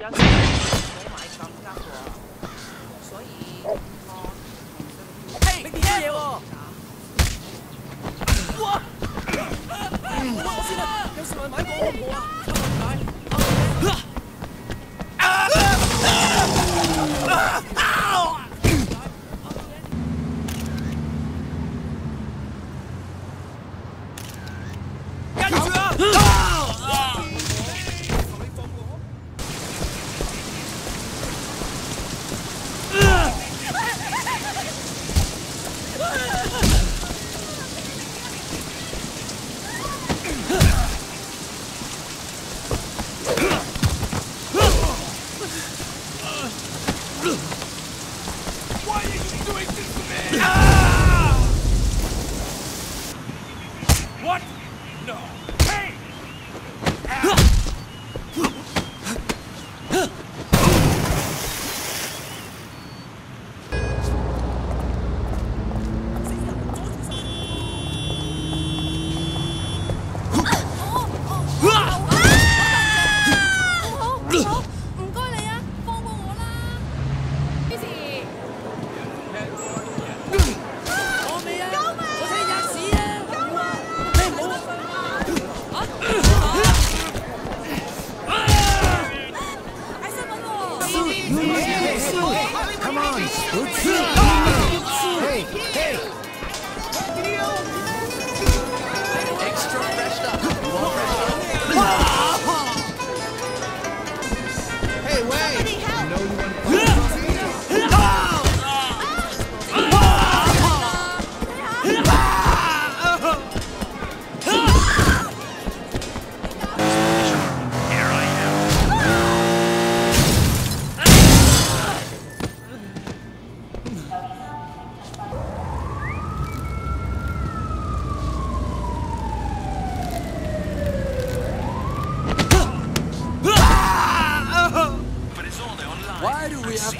有時唔好買咁加喎，所以我嘿你跌嘢喎！哇！我先啦，有時咪買過我冇啊，我唔買。跟住啊！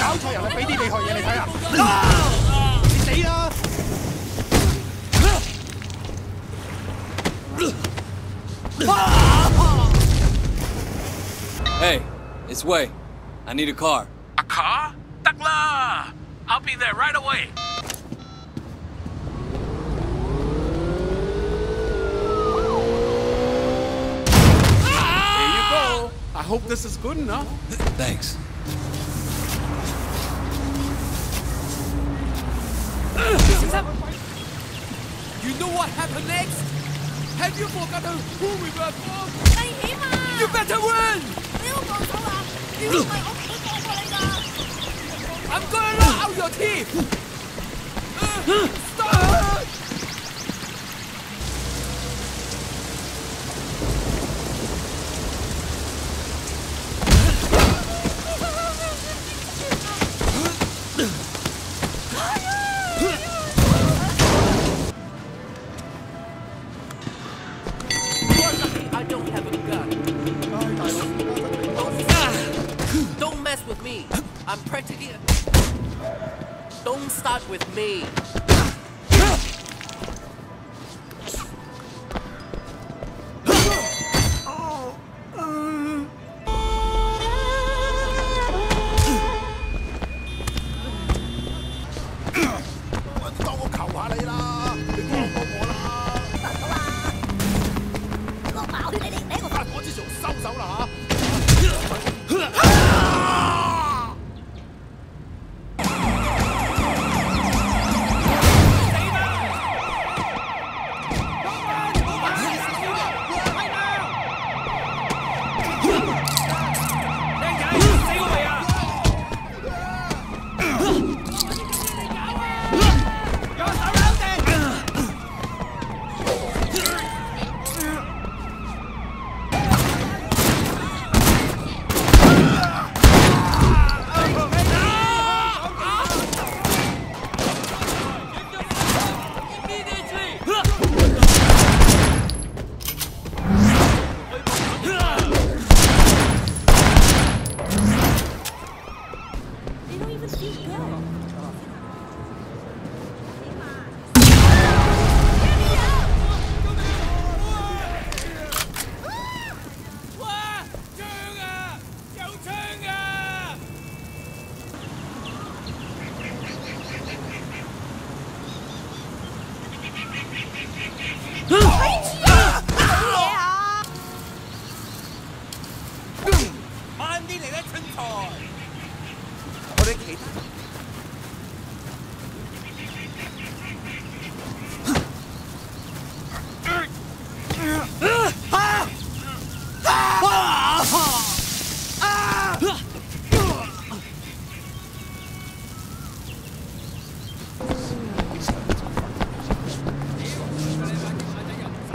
搞錯人啦！俾啲你學嘢你睇下，你死啦！Hey, it's Wei. I need a car. A car? 得啦 ，I'll be there right away. Here you go. I hope this is good enough. Thanks. You know what happened next? Have you forgotten who we were for? You better win! I'm gonna knock out your teeth! Stop! Don't start with me.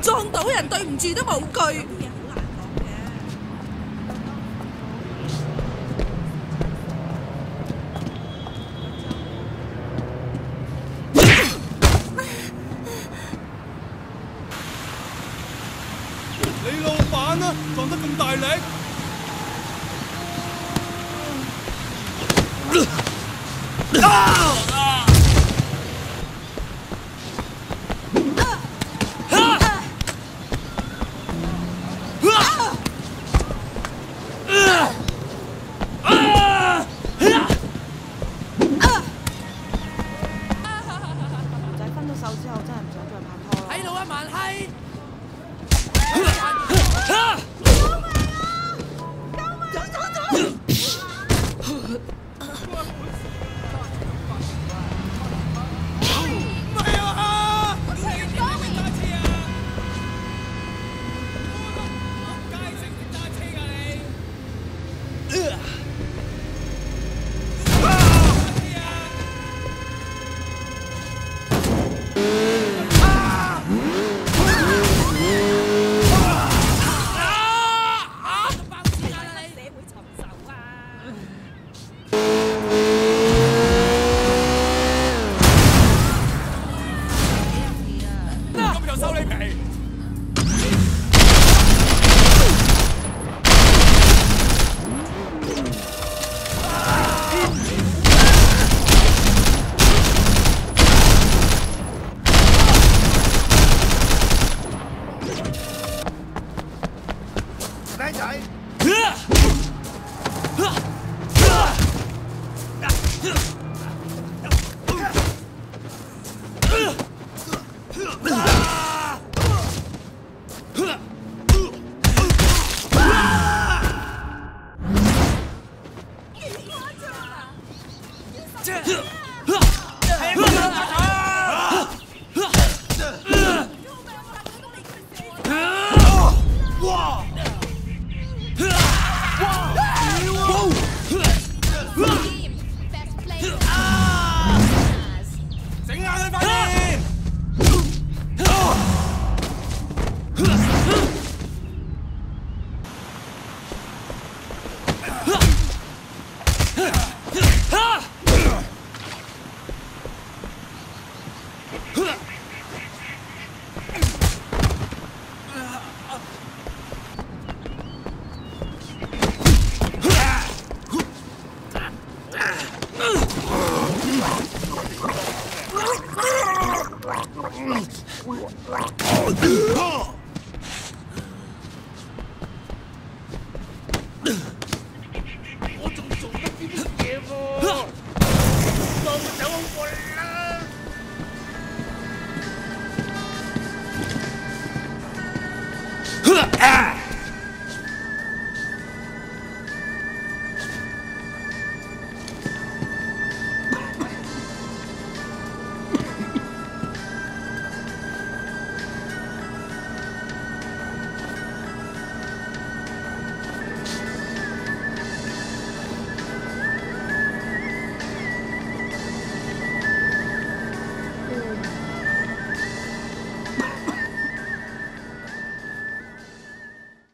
撞到人對唔住都無懼。 Ah!